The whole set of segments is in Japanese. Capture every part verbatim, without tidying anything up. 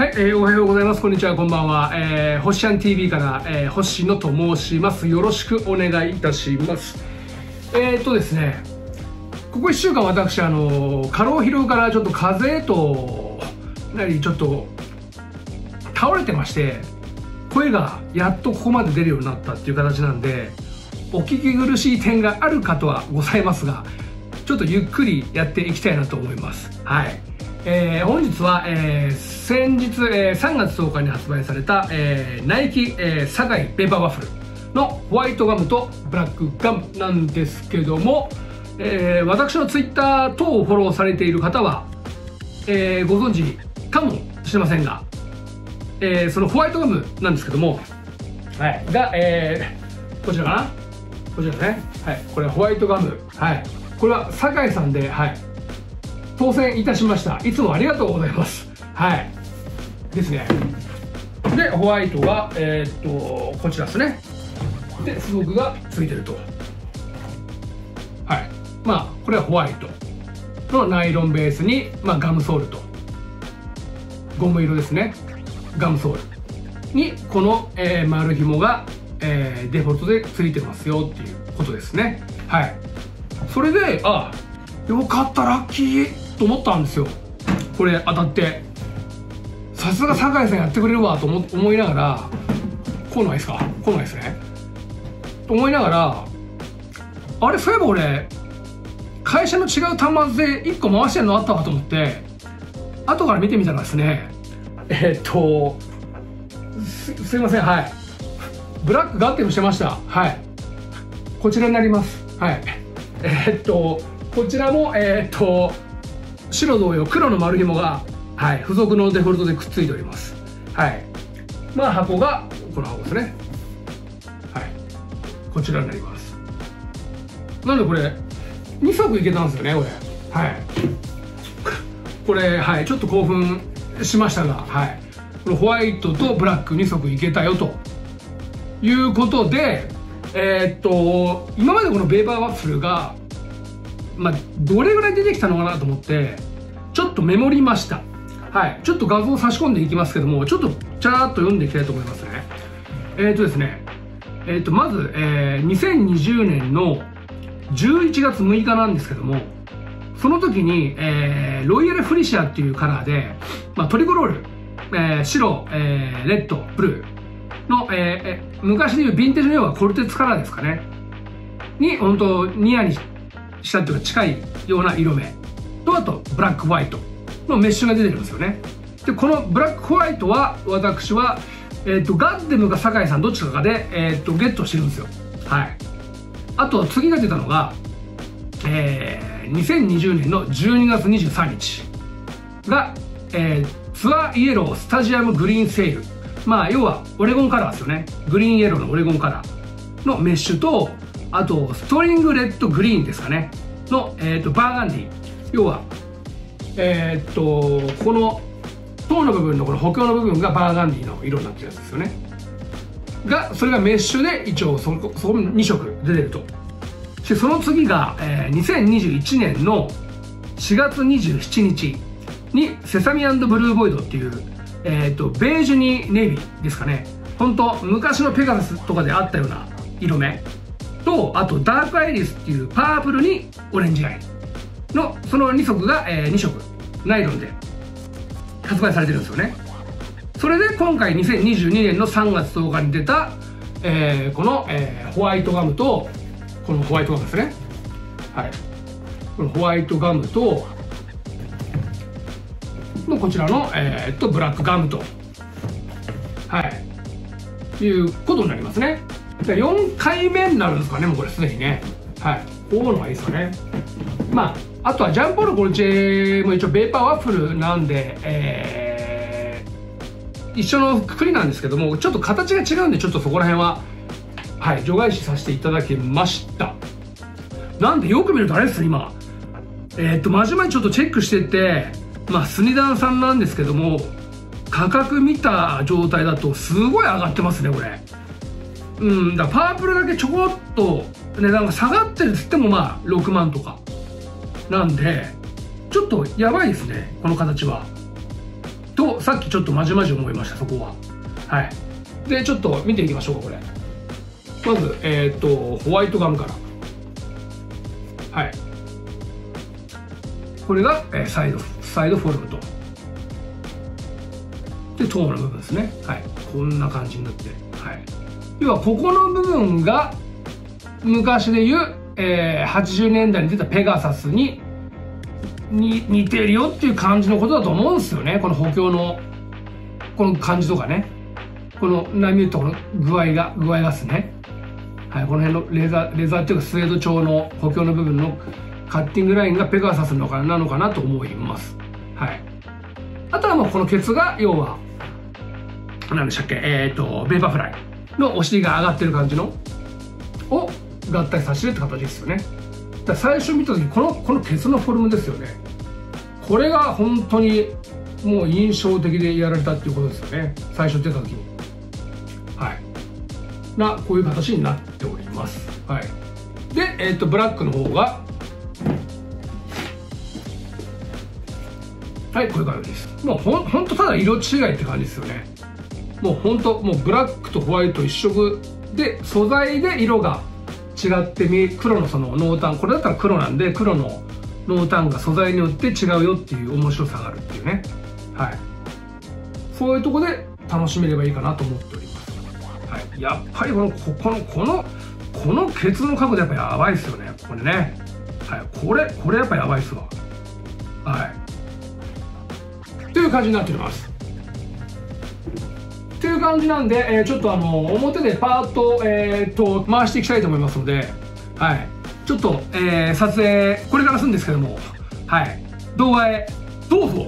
はい、えー、おはようございます。こんにちは、こんばんは。えー、星ちゃん ティーブイ から、えー、星野と申します。よろしくお願いいたします。えー、っとですね、ここいっしゅうかん私、あの過労疲労からちょっと風邪となり、ちょっと倒れてまして、声がやっとここまで出るようになったっていう形なんで、お聞き苦しい点があるかとはございますが、ちょっとゆっくりやっていきたいなと思います。はい。えー、本日は、えー、先日、えー、さんがつとおかに発売された、えー、ナイキ、えー、サガイペーパーワッフルのホワイトガムとブラックガムなんですけども、えー、私のツイッター等をフォローされている方は、えー、ご存知かもしれませんが、えー、そのホワイトガムなんですけども、はい、が、えー、こちらかな、こちらですね、はい、これホワイトガム、はい、これはサガイさんで、はい当選いたしました。いつもありがとうございます。はい。ですね。で、ホワイトが、えー、っと、こちらですね。で、スモークがついてると。はい。まあ、これはホワイトのナイロンベースに、まあ、ガムソールと、ゴム色ですね。ガムソールに、この、えー、丸紐が、えー、デフォルトでついてますよっていうことですね。はい。それで、あ、よかった、ラッキー。と思ったんですよ。これ当たってさすが酒井さんやってくれるわと思思いながら、こうないですか、こうないですねと思いながら、あれそういえば俺会社の違う端末でいっこ回してるのあったわと思って後から見てみたらですね、えー、っと す, すいません、はい、ブラックガッテムしてました。はい、こちらになります。はい、えー、っとこちらもえー、っと白同様黒の丸紐が、はい、付属のデフォルトでくっついております。はい、まあ箱がこの箱ですね。はい、こちらになります。なのでこれにさくいけたんですよね、これ。はい、これ、はい、ちょっと興奮しましたが、はい、このホワイトとブラックにさくいけたよということで、えー、っと今までこのベーバーワッフルがまあ、どれぐらい出てきたのかなと思ってちょっとメモりました。はい、ちょっと画像を差し込んでいきますけども、ちょっとちゃらっと読んでいきたいと思いますね。えーとですね、えーとまず、えー、にせんにじゅうねんのじゅういちがつむいかなんですけども、その時に、えー、ロイヤルフリシアっていうカラーで、まあ、トリコロール、えー、白、えー、レッドブルーの、えー、昔でいうヴィンテージのようなコルテツカラーですかねに本当ニアにしたっていうか近いような色目と、あとブラックホワイトのメッシュが出てるんですよね。でこのブラックホワイトは私は、えー、とガッデムか酒井さんどっちかで、えー、とゲットしてるんですよ。はい、あと次が出たのが、えー、にせんにじゅうねんのじゅうにがつにじゅうさんにちが、えー、ツアーイエロースタジアムグリーンセール、まあ要はオレゴンカラーですよね。グリーンイエローのオレゴンカラーのメッシュと、あとストリングレッドグリーンですかねの、えー、とバーガンディ、要はえっ、ー、とここの塔の部分のこの補強の部分がバーガンディの色になってるやつですよね。がそれがメッシュで一応そこそこにしょく出てると。でその次が、えー、にせんにじゅういちねんのしがつにじゅうしちにちにセサミ&ブルーボイドっていう、えー、とベージュにネイビーですかね、本当昔のペガサスとかであったような色目と、あとダークアイリスっていうパープルにオレンジアイのそのにそくが、えー、にしょくナイロンで発売されてるんですよね。それで今回にせんにじゅうにねんのさんがつとおかに出た、えー、この、えー、ホワイトガムとこのホワイトガムですね、はい、このホワイトガムとのこちらの、えー、っとブラックガムと、はい、いうことになりますね。よんかいめになるんですかね、もうこれすでにね。はい、こういうのがいいですよね。まああとはジャンポール・コルチェも一応ベーパーワッフルなんで、えー、一緒のくくりなんですけども、ちょっと形が違うんでちょっとそこら辺は、はい、除外視させていただきました。なんでよく見るとあれです、今えー、っとまじまじちょっとチェックしてて、まあスニダンさんなんですけども、価格見た状態だとすごい上がってますね、これ。うん、だパープルだけちょこっと値段が下がってるっつってもまあろくまんとかなんで、ちょっとやばいですね、この形は。とさっきちょっとまじまじ思いました、そこは。はい、でちょっと見ていきましょうか。これまずえっ、ー、とホワイトガムから、はい、これが、えー、サイドサイドフォルムとでトーンの部分ですね。はい、こんな感じになって、はい、要はここの部分が昔でいう、えー、はちじゅうねんだいに出たペガサスにに似てるよっていう感じのことだと思うんですよね。この補強のこの感じとかね、この波打ったこの具合が具合がですね、はい、この辺のレザーレザーっていうかスウェード調の補強の部分のカッティングラインがペガサスのかなのかなと思います。はい、あとはもうこのケツが要は何でしたっけ、えーとベーパーフライのお尻が上がってる感じのを合体させてるって形ですよね。だ最初見た時このこのケツのフォルムですよね。これが本当にもう印象的でやられたっていうことですよね、最初出た時に。はいなこういう形になっております。はいでえーとブラックの方がはいこういう感じです。もうほんほんとただ色違いって感じですよね。もうほんともうブラックとホワイト一色で素材で色が違って見え、黒のその濃淡、これだったら黒なんで黒の濃淡が素材によって違うよっていう面白さがあるっていうね。はいそういうとこで楽しめればいいかなと思っております。はい、やっぱりこのここのこのこのケツの角度やっぱやばいですよね、これね。はいこれこれやっぱやばいっすわ。はいという感じになっておりますっていう感じなんで、えー、ちょっとあの表でパーッと、えー、と回していきたいと思いますので、はい、ちょっと、えー、撮影これからするんですけども、はい、動画へどうぞ。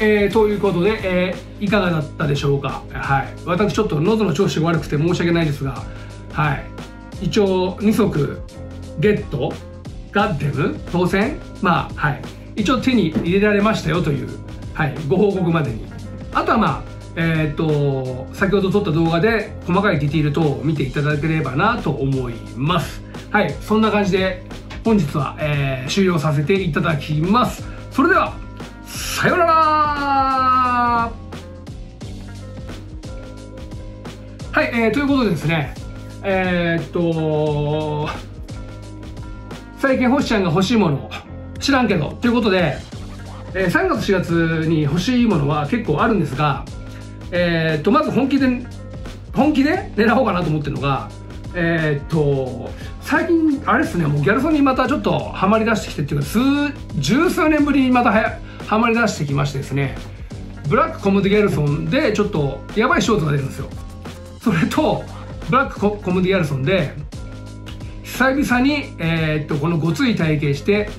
えー、ということで、えー、いかがだったでしょうか。はい、私ちょっと喉の調子が悪くて申し訳ないですが、はい、一応にそくゲットガッデム当選、まあはい、一応手に入れられましたよという、はい、ご報告までに、あとは、まあえー、と先ほど撮った動画で細かいディティール等を見ていただければなと思います。はい、そんな感じで本日は、えー、終了させていただきます。それではさよなら。はい、えー、ということでですね、えー、っと最近星ちゃんが欲しいもの知らんけどということで、えー、さんがつしがつに欲しいものは結構あるんですが、えー、っとまず本気で本気で狙おうかなと思ってるのが、えー、っと最近あれですね、もうギャルソンにまたちょっとハマりだしてきてっていうか、数十数年ぶりにまたはやハマり出してきましてですね、ブラックコムデ・ギャルソンでちょっとやばいショートが出るんですよ。それとブラック コ, コムデ・ギャルソンで久々に、えー、っとこのごつい体型して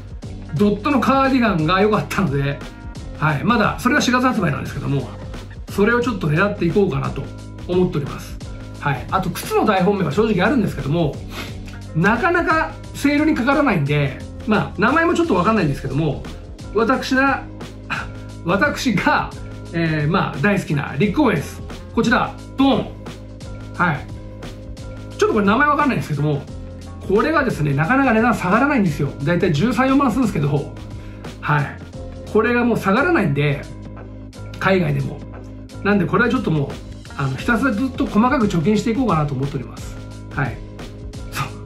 ドットのカーディガンが良かったので、はい、まだそれがしがつはつばいなんですけども、それをちょっと狙っていこうかなと思っております。はい、あと靴の大本命は正直あるんですけども、なかなかセールにかからないんで、まあ名前もちょっと分かんないんですけども、私な私が、えー、まあ大好きなリック・オーエンス、こちらドーン、はい、ちょっとこれ名前分かんないんですけども、これがですねなかなか値段下がらないんですよ。だいたいじゅうさん、よんまんするんですけど、はい、これがもう下がらないんで、海外でもなんでこれはちょっともうあのひたすらずっと細かく貯金していこうかなと思っております。はい、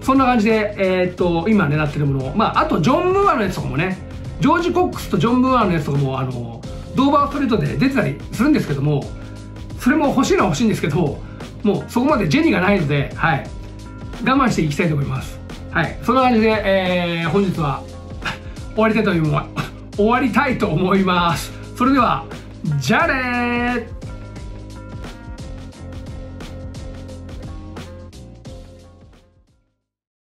そ, そんな感じで、えー、っと今狙ってるものを、まあ、あとジョン・ムーアのやつとかもね、ジョージ・コックスとジョン・ムーアのやつとかもあのドーバーストリートで出てたりするんですけども、それも欲しいのは欲しいんですけど、もうそこまでジェニーがないので、はい、我慢していきたいと思います。はい、そんな感じで、えー、本日は終わりたいと思います。終わりたいと思います。それではじゃあねー。